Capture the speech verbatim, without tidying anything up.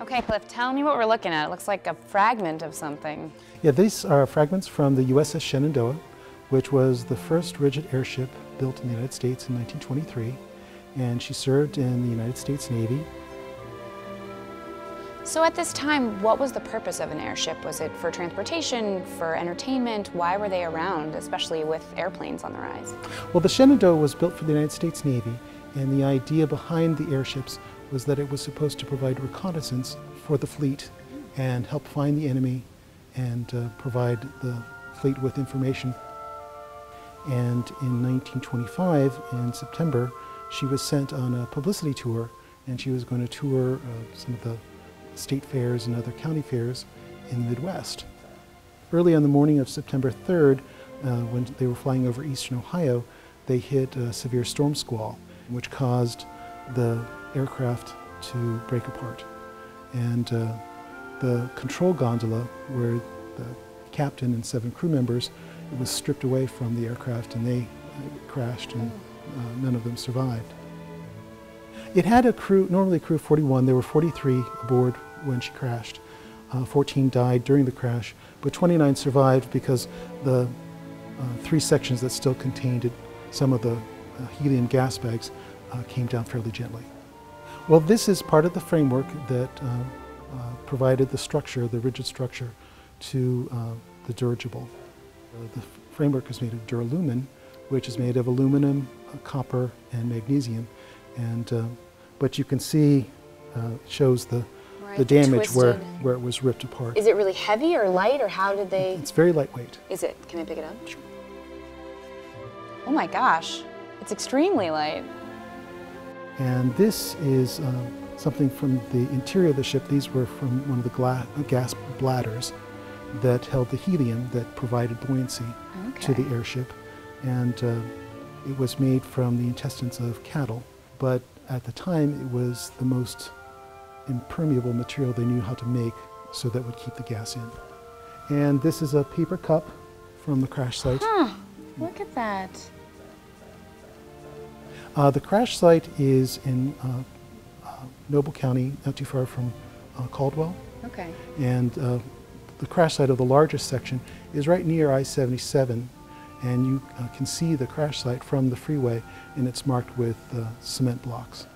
Okay, Cliff, tell me what we're looking at. It looks like a fragment of something. Yeah, these are fragments from the U S S Shenandoah, which was the first rigid airship built in the United States in nineteen twenty-three, and she served in the United States Navy. So at this time, what was the purpose of an airship? Was it for transportation, for entertainment? Why were they around, especially with airplanes on the rise? Well, the Shenandoah was built for the United States Navy, and the idea behind the airships was that it was supposed to provide reconnaissance for the fleet and help find the enemy and uh, provide the fleet with information. And in nineteen twenty-five, in September, she was sent on a publicity tour, and she was going to tour uh, some of the state fairs and other county fairs in the Midwest. Early on the morning of September third, uh, when they were flying over eastern Ohio, they hit a severe storm squall, which caused the aircraft to break apart. And uh, the control gondola, where the captain and seven crew members, was stripped away from the aircraft, and they crashed, and uh, none of them survived. It had a crew, normally crew forty-one, there were forty-three aboard when she crashed. Uh, fourteen died during the crash, but twenty-nine survived because the uh, three sections that still contained it, some of the uh, helium gas bags, uh, came down fairly gently. Well, this is part of the framework that uh, uh, provided the structure, the rigid structure, to uh, the dirigible. Uh, the framework is made of duralumin, which is made of aluminum, uh, copper, and magnesium. And, uh, but you can see uh, it shows the, right, the damage where, where it was ripped apart. Is it really heavy or light, or how did they? It's very lightweight. Is it? Can I pick it up? Sure. Oh my gosh, it's extremely light. And this is uh, something from the interior of the ship. These were from one of the gla gas bladders that held the helium that provided buoyancy okay. to the airship. And uh, it was made from the intestines of cattle. But at the time, it was the most impermeable material they knew how to make, so that would keep the gas in. And this is a paper cup from the crash site. Huh, look at that. Uh, the crash site is in uh, uh, Noble County, not too far from uh, Caldwell. Okay. And uh, the crash site of the largest section is right near I seventy-seven. And you uh, can see the crash site from the freeway, and it's marked with uh, cement blocks.